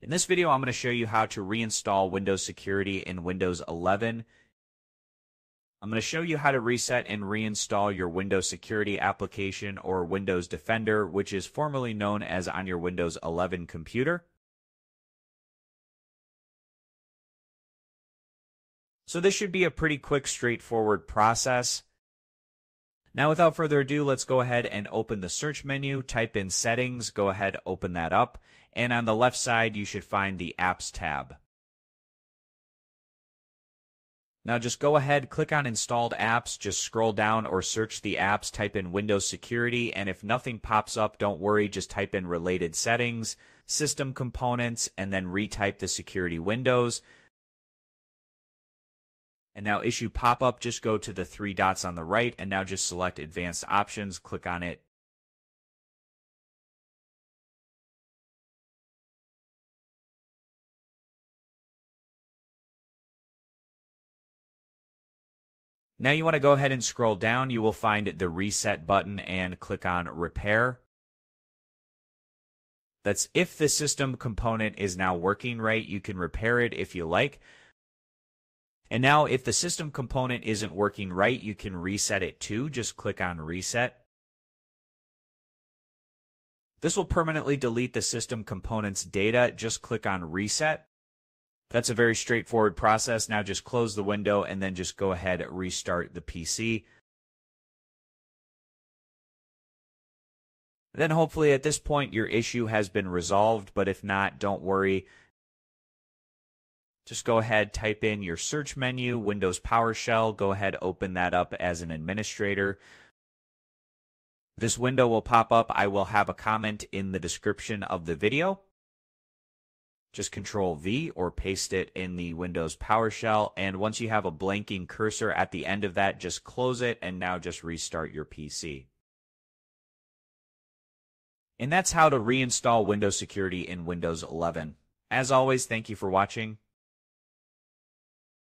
In this video, I'm going to show you how to reinstall Windows Security in Windows 11. I'm going to show you how to reset and reinstall your Windows Security application or Windows Defender, which is formerly known as on your Windows 11 computer. So this should be a pretty quick, straightforward process. Now, without further ado, let's go ahead and open the search menu, type in settings, go ahead, open that up, and on the left side, you should find the apps tab. Now, just go ahead, click on installed apps, just scroll down or search the apps, type in Windows Security, and if nothing pops up, don't worry, just type in related settings, system components, and then retype the security windows. And now issue pop-up, just go to the three dots on the right and now just select advanced options, click on it. Now you want to go ahead and scroll down, you will find the reset button and click on repair. That's if the system component is now working right, you can repair it if you like. And now if the system component isn't working right, you can reset it too. Just click on reset. This will permanently delete the system component's data. Just click on reset. That's a very straightforward process. Now just close the window and then just go ahead and restart the PC. Then hopefully at this point your issue has been resolved, but if not, don't worry. Just go ahead, type in your search menu, Windows PowerShell, go ahead, open that up as an administrator. This window will pop up. I will have a comment in the description of the video. Just Control V or paste it in the Windows PowerShell. And once you have a blinking cursor at the end of that, just close it and now just restart your PC. And that's how to reinstall Windows Security in Windows 11. As always, thank you for watching.